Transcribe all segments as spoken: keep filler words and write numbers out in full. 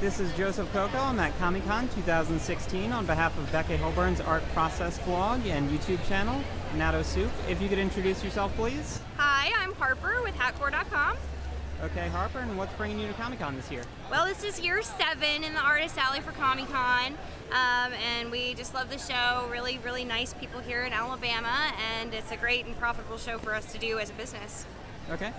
This is Joseph Coco. I'm at Kamicon two thousand sixteen on behalf of Becca Hilburn's Art Process blog and YouTube channel, NattoSoup. If you could introduce yourself, please. Hi, I'm Harper with HatCore dot com. Okay, Harper, and what's bringing you to Kamicon this year? Well, this is year seven in the Artist Alley for Kamicon, um, and we just love the show. Really, really nice people here in Alabama, and it's a great and profitable show for us to do as a business. Okay.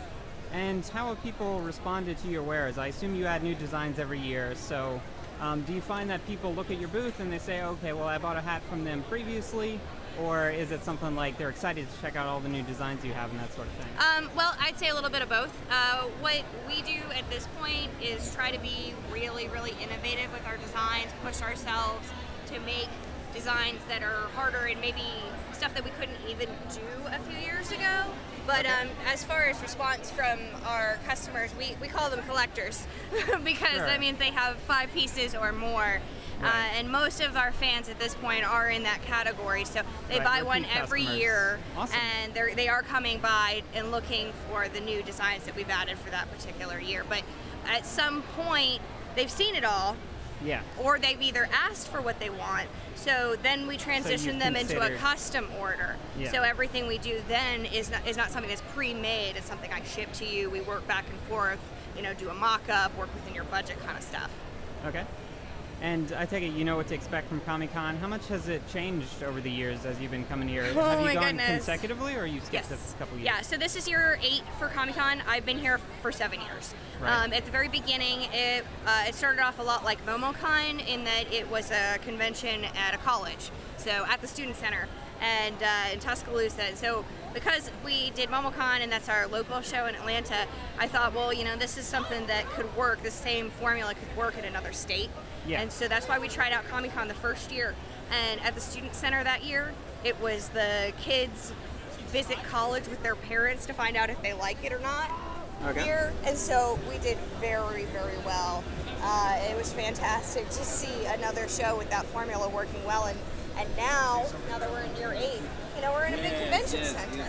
And how have people responded to your wares? I assume you add new designs every year, so um, do you find that people look at your booth and they say, okay, well, I bought a hat from them previously, or is it something like they're excited to check out all the new designs you have and that sort of thing? Um, well, I'd say a little bit of both. Uh, what we do at this point is try to be really, really innovative with our designs, push ourselves to make designs that are harder and maybe stuff that we couldn't even do a few years ago. But um, as far as response from our customers, we, we call them collectors because sure. I mean, they have five pieces or more. Right. Uh, and most of our fans at this point are in that category. So they right. buy Repeat one every customers. Year awesome. And they're, they are coming by and looking for the new designs that we've added for that particular year. But at some point, they've seen it all. Yeah. Or they've either asked for what they want, so then we transition so them into a custom order. Yeah. So everything we do then is not, is not something that's pre-made, it's something I ship to you, we work back and forth, you know, do a mock-up, work within your budget kind of stuff. Okay. And I take it you know what to expect from Kamicon. How much has it changed over the years as you've been coming here? Oh Have you gone goodness. consecutively, or you skipped yes. a couple years? Yeah, so this is year eight for Kamicon. I've been here for seven years. Right. Um, at the very beginning, it, uh, it started off a lot like Momocon in that it was a convention at a college, so at the student center and uh, in Tuscaloosa. So because we did Momocon and that's our local show in Atlanta, I thought, well, you know, this is something that could work. The same formula could work in another state. Yeah. And so that's why we tried out Comic-Con the first year. And at the Student Center that year, it was the kids visit college with their parents to find out if they like it or not okay. here. And so we did very, very well. Uh, it was fantastic to see another show with that formula working well. And, and now, now that we're in year eight, you know, we're in a big convention center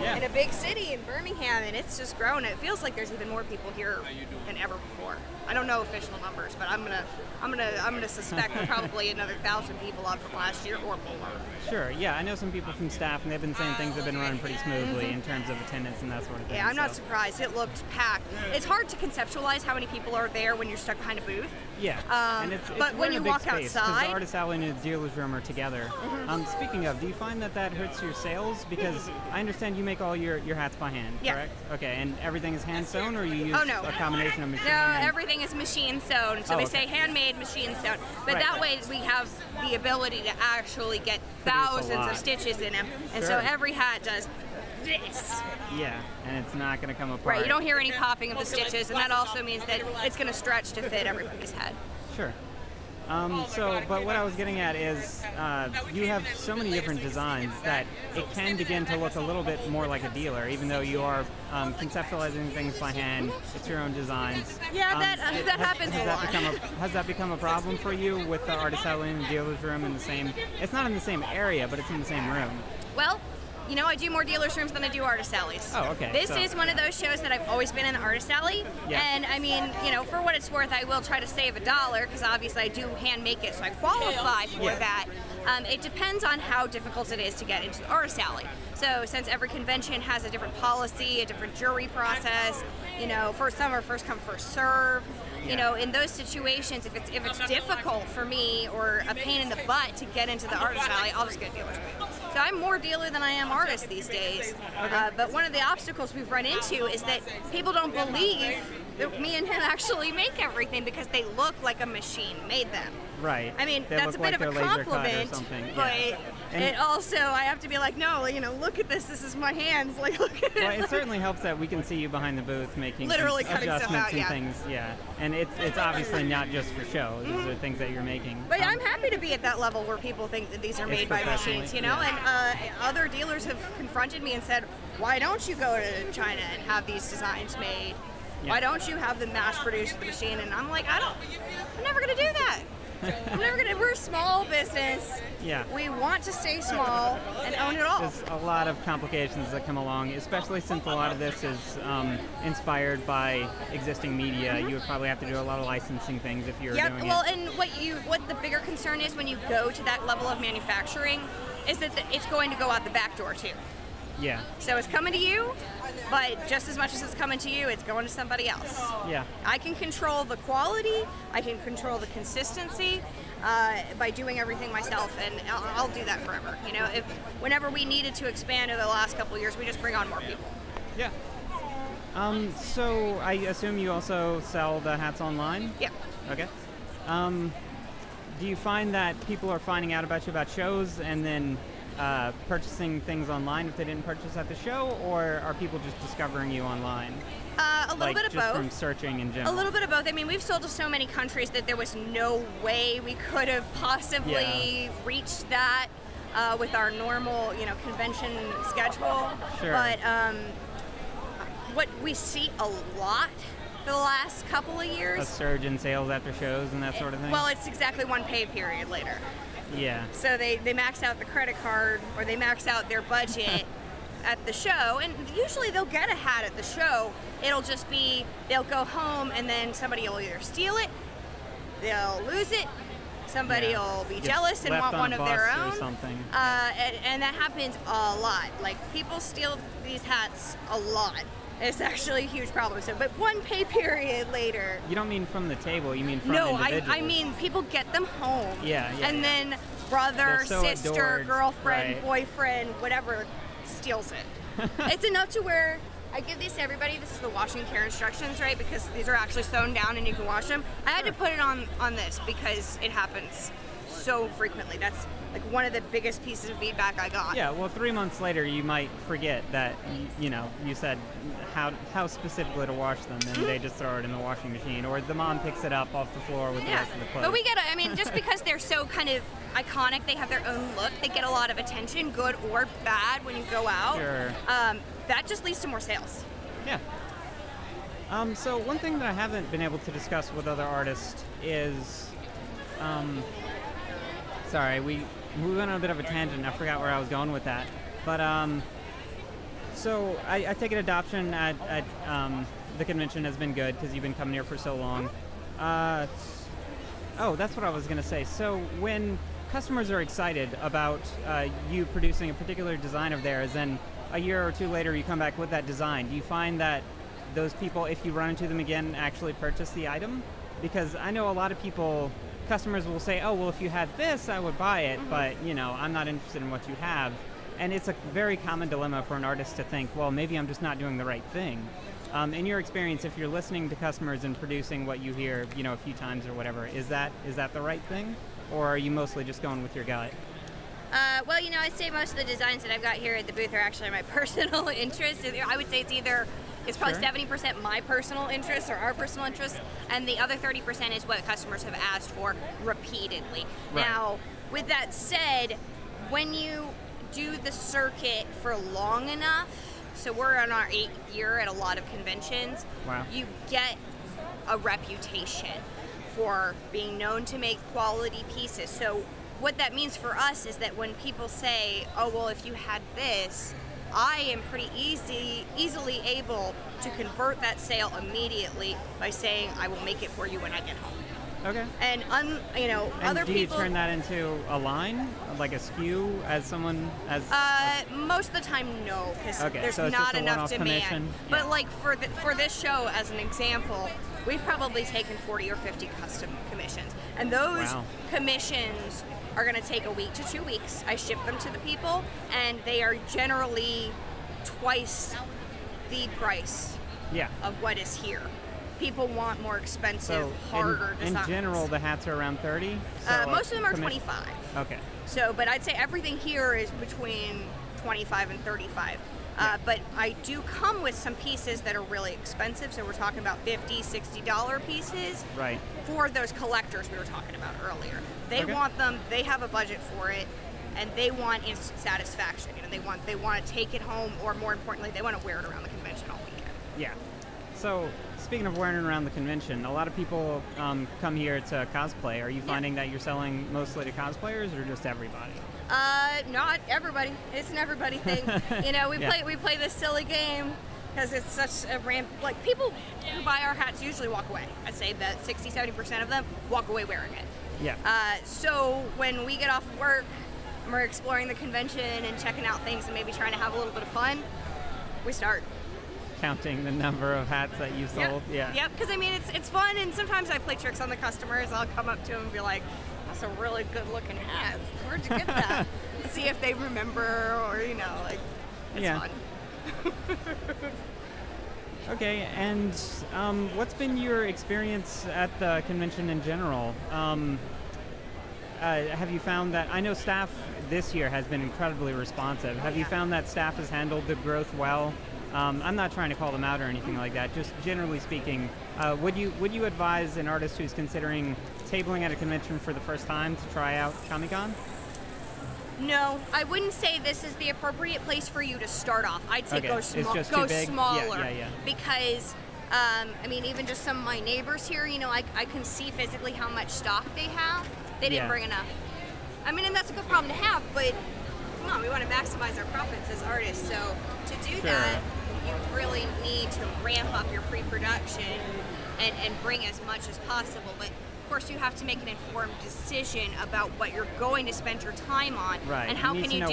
yeah. in a big city in Birmingham, and it's just grown. It feels like there's even more people here than ever before. I don't know official numbers, but I'm gonna, I'm gonna, I'm gonna suspect probably another thousand people up from last year or more. Sure. Yeah, I know some people from staff, and they've been saying things have been running pretty smoothly mm-hmm. in terms of attendance and that sort of thing. Yeah, I'm so. not surprised. It looked packed. It's hard to conceptualize how many people are there when you're stuck behind a booth. Yeah. Um, and it's, it's but when you walk space, outside, the Artist Alley and the dealer's room are together. Mm-hmm. um, speaking of, do you find that that hurts your sales? Because I understand you make all your, your hats by hand, yeah. correct? Okay, and everything is hand sewn, or you use oh, no. a combination of machine? No, everything is machine sewn. So oh, they okay. say handmade, machine sewn. But right. that way we have the ability to actually get thousands of stitches in them. And sure. so every hat does this. Yeah, and it's not going to come apart. Right, you don't hear any popping of the stitches, and that also means that it's going to stretch to fit everybody's head. Sure. Um, so, but what I was getting at is uh, you have so many different designs that it can begin to look a little bit more like a dealer, even though you are um, conceptualizing things by hand. It's your own designs. Yeah, um, that, uh, that has, happens has a lot. That become a, has that become a problem for you with the Artist Alley and the dealer's room in the same, it's not in the same area, but it's in the same room? Well, you know, I do more dealer's rooms than I do Artist Alleys. Oh, okay. This so, is one of those shows that I've always been in the Artist Alley. Yeah. And I mean, you know, for what it's worth, I will try to save a dollar because obviously I do hand make it, so I qualify for yeah. that. Um, it depends on how difficult it is to get into the Artist Alley. So since every convention has a different policy, a different jury process, you know, first come or first come, first serve. You know, in those situations, if it's if it's difficult for me or a pain in the butt to get into the Artist Alley, I'll just go dealer's room. So I'm more dealer than I am artist these days. Uh, but one of the obstacles we've run into is that people don't believe that me and him actually make everything because they look like a machine made them. Right. I mean, they that's a bit like of a compliment, but yeah. it also, I have to be like, no, you know, look at this. This is my hands. Like, look at well, it. It certainly helps that we can see you behind the booth making literally cutting adjustments stuff out, yeah. and things. Yeah. And it's it's obviously not just for show. These mm-hmm. are things that you're making. But um, I'm happy to be at that level where people think that these are made by machines, you know. Yeah. And uh, other dealers have confronted me and said, why don't you go to China and have these designs made? Yeah. Why don't you have them mass produced with the machine? And I'm like, I don't. I'm never going to do that. We're, gonna, we're a small business. Yeah. We want to stay small and own it all. There's a lot of complications that come along, especially since a lot of this is um, inspired by existing media. Mm-hmm. You would probably have to do a lot of licensing things if you're yep. doing well, it. Well, and what you what the bigger concern is when you go to that level of manufacturing is that the, it's going to go out the back door too. Yeah. So it's coming to you, but just as much as it's coming to you, it's going to somebody else. Yeah. I can control the quality. I can control the consistency uh, by doing everything myself, and I'll, I'll do that forever. You know, if whenever we needed to expand over the last couple of years, we just bring on more people. Yeah. Um. So I assume you also sell the hats online? Yeah. Okay. Um. Do you find that people are finding out about you about shows and then Uh, purchasing things online if they didn't purchase at the show, or are people just discovering you online? Uh, a little like bit of just both. From searching in general. A little bit of both. I mean, we've sold to so many countries that there was no way we could have possibly yeah. reached that uh, with our normal, you know, convention schedule. Sure. But um, what we see a lot for the last couple of years. A surge in sales after shows and that sort of thing. Well, it's exactly one pay period later. Yeah. So they, they max out the credit card, or they max out their budget at the show, and usually they'll get a hat at the show. It'll just be, they'll go home and then somebody will either steal it, they'll lose it, somebody yeah. will be just jealous and want on one of their own. Or something. Uh, and, and that happens a lot. Like, people steal these hats a lot. It's actually a huge problem. So, but one pay period later. You don't mean from the table. You mean from no, individuals. No, I, I mean people get them home. Yeah, yeah. And yeah. then brother, so sister, adored. girlfriend, right. boyfriend, whatever, steals it. It's enough to where I give these to everybody. This is the washing care instructions, right? Because these are actually sewn down and you can wash them. I had sure. to put it on on this because it happens so frequently. That's like one of the biggest pieces of feedback I got. Yeah, well, three months later, you might forget that, you know, you said how how specifically to wash them, and they just throw it in the washing machine, or the mom picks it up off the floor with yeah. the rest of the clothes. But we get, I mean, just because they're so kind of iconic, they have their own look, they get a lot of attention, good or bad, when you go out. Sure. Um, that just leads to more sales. Yeah. Um, so one thing that I haven't been able to discuss with other artists is, um, sorry, we... We went on a bit of a tangent. I forgot where I was going with that. But um, so I, I take it adoption at, at um, the convention has been good because you've been coming here for so long. Uh, oh, that's what I was gonna say. So when customers are excited about uh, you producing a particular design of theirs, and a year or two later you come back with that design, do you find that those people, if you run into them again, actually purchase the item? Because I know a lot of people. Customers will say, oh, well, if you had this, I would buy it, mm-hmm. but, you know, I'm not interested in what you have. And it's a very common dilemma for an artist to think, well, maybe I'm just not doing the right thing. Um, in your experience, if you're listening to customers and producing what you hear, you know, a few times or whatever, is that is that the right thing? Or are you mostly just going with your gut? Uh, well, you know, I'd say most of the designs that I've got here at the booth are actually my personal interest. I would say it's either... It's probably seventy percent sure. my personal interest or our personal interest, and the other thirty percent is what customers have asked for repeatedly. Right. Now, with that said, when you do the circuit for long enough, so we're on our eighth year at a lot of conventions, wow. you get a reputation for being known to make quality pieces. So what that means for us is that when people say, oh, well, if you had this, I am pretty easy, easily able to convert that sale immediately by saying, I will make it for you when I get home. Okay. And, un, you know, and other people... And do you people, turn that into a line, like a S K U, as someone... as? Uh, a, most of the time, no, because okay, there's so not enough demand. Commission. But, yeah. like, for the, for this show, as an example, we've probably taken forty or fifty custom commissions. And those wow. commissions... are going to take a week to two weeks. I ship them to the people, and they are generally twice the price yeah. of what is here. People want more expensive, so harder in, designs. In general, the hats are around thirty? So uh, most of them are twenty-five. Okay. So, but I'd say everything here is between twenty-five and thirty-five. Uh, but I do come with some pieces that are really expensive, so we're talking about fifty, sixty dollar pieces right. for those collectors we were talking about earlier. They okay. want them, they have a budget for it, and they want instant satisfaction. You know, they want they want to take it home, or more importantly, they want to wear it around the convention all weekend. Yeah. So, speaking of wearing around the convention, a lot of people um, come here to cosplay. Are you finding yeah. that you're selling mostly to cosplayers or just everybody? Uh, not everybody. It's an everybody thing. You know, we yeah. play we play this silly game because it's such a ramp. Like, people who buy our hats usually walk away. I'd say that sixty, seventy percent of them walk away wearing it. Yeah. Uh, so when we get off work and we're exploring the convention and checking out things and maybe trying to have a little bit of fun, we start counting the number of hats that you sold. Yep. Yeah. Yep. Because I mean, it's it's fun, and sometimes I play tricks on the customers. I'll come up to them and be like, "That's a really good-looking hat. Where'd you get that?" See if they remember, or you know, like it's yeah. fun. Okay. And um, what's been your experience at the convention in general? Um, uh, have you found that I know staff this year has been incredibly responsive. Have yeah. you found that staff has handled the growth well? Um, I'm not trying to call them out or anything like that. Just generally speaking, uh, would you would you advise an artist who's considering tabling at a convention for the first time to try out Kamicon? No, I wouldn't say this is the appropriate place for you to start off. I'd say okay. go small, go smaller, yeah, yeah, yeah. because um, I mean, even just some of my neighbors here, you know, I I can see physically how much stock they have. They didn't yeah. bring enough. I mean, and that's a good problem to have, but come on, we want to maximize our profits as artists, so to do sure. that. You really need to ramp up your pre-production and, and bring as much as possible. But of course, you have to make an informed decision about what you're going to spend your time on. Right. And how you can you do that?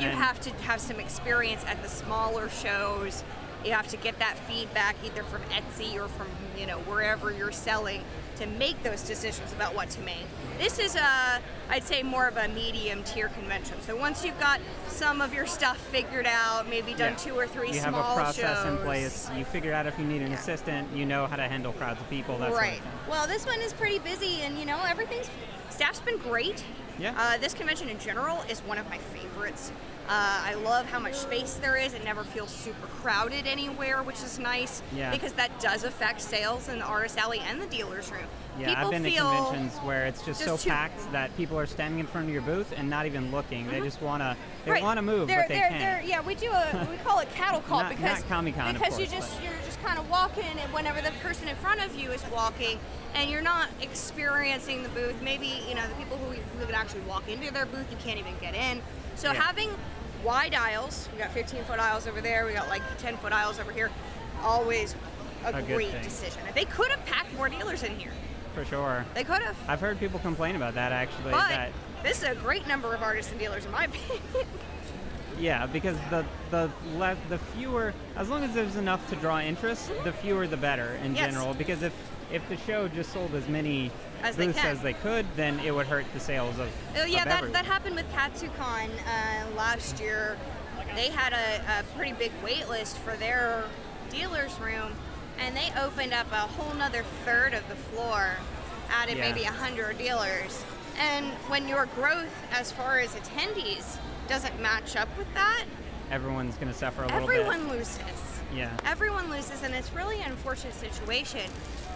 You have to have some experience at the smaller shows. You have to get that feedback either from Etsy or from, you know, wherever you're selling to make those decisions about what to make. This is a, I'd say, more of a medium tier convention. So once you've got some of your stuff figured out, maybe done yeah. two or three you small shows. You have a process shows. in place. You figure out if you need an yeah. assistant. You know how to handle crowds of people. That's right. Well, this one is pretty busy, and you know everything's staff's been great. Yeah. Uh, this convention in general is one of my favorites. Uh, I love how much space there is. It never feels super crowded anywhere, which is nice yeah. because that does affect sales in the artist alley and the dealer's room. Yeah, people I've been feel to conventions where it's just, just so packed that people are standing in front of your booth and not even looking. Mm-hmm. They just want to they right. want to move, they're, but they they're, can't. They're, yeah, we do a we call it cattle call not, because not Kamicon, because of course, you just but. you're just kind of walking, and whenever the person in front of you is walking, and you're not experiencing the booth. Maybe you know the people who who would actually walk into their booth, you can't even get in. So yeah. having wide aisles, we got fifteen foot aisles over there, we got like ten foot aisles over here, always a, a great decision. They could have packed more dealers in here. For sure. They could have. I've heard people complain about that actually. But that this is a great number of artists and dealers in my opinion. Yeah, because the the le the fewer, as long as there's enough to draw interest, mm-hmm. the fewer the better in yes. general. Because if if the show just sold as many as booths they as they could, then it would hurt the sales of oh, yeah, of that, that happened with KatsuCon uh, last year. They had a, a pretty big wait list for their dealer's room, and they opened up a whole nother third of the floor, added yeah. maybe one hundred dealers. And when your growth as far as attendees doesn't match up with that, everyone's going to suffer a little bit. Everyone loses. Yeah. Everyone loses, and it's really an unfortunate situation.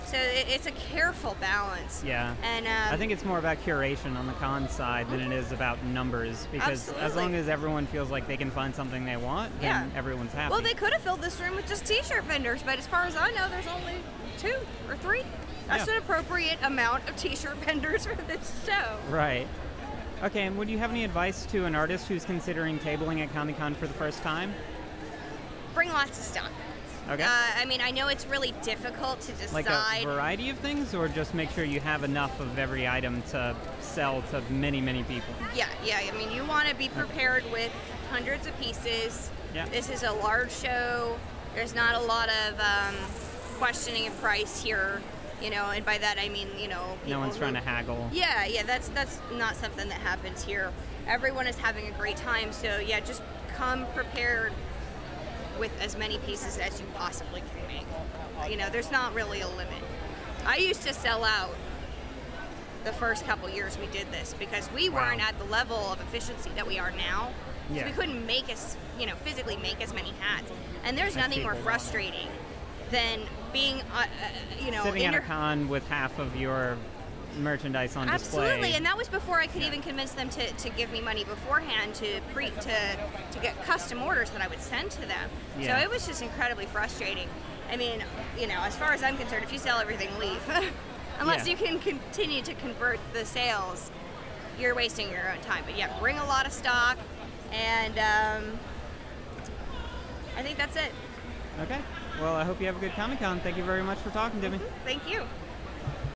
So it's a careful balance. Yeah. And um, I think it's more about curation on the con side than it is about numbers, because absolutely. as long as everyone feels like they can find something they want, then yeah. everyone's happy. Well, they could have filled this room with just t-shirt vendors, but as far as I know, there's only two or three. That's yeah. an appropriate amount of t-shirt vendors for this show. Right. Okay, and would you have any advice to an artist who's considering tabling at Kamicon for the first time? Bring lots of stock. Okay. Uh, I mean, I know it's really difficult to decide. Like a variety of things, or just make sure you have enough of every item to sell to many, many people? Yeah, yeah. I mean, you want to be prepared okay. with hundreds of pieces. Yeah. This is a large show. There's not a lot of um, questioning of price here, you know, and by that I mean, you know. No one's who, trying to haggle. Yeah, yeah, that's, that's not something that happens here. Everyone is having a great time, so yeah, just come prepared with as many pieces as you possibly can make. You know, there's not really a limit. I used to sell out the first couple years we did this because we wow. weren't at the level of efficiency that we are now. Yeah. So we couldn't make as, you know, physically make as many hats. And there's That's nothing more frustrating than being, uh, you know, sitting at a con with half of your merchandise on display. Absolutely, and that was before I could yeah. even convince them to, to give me money beforehand to pre to to get custom orders that I would send to them. Yeah. So it was just incredibly frustrating. I mean, you know, as far as I'm concerned, if you sell everything, leave. Unless yeah. you can continue to convert the sales, you're wasting your own time. But yeah, bring a lot of stock, and um, I think that's it. Okay. Well, I hope you have a good Comic-Con. Thank you very much for talking to me. Thank you.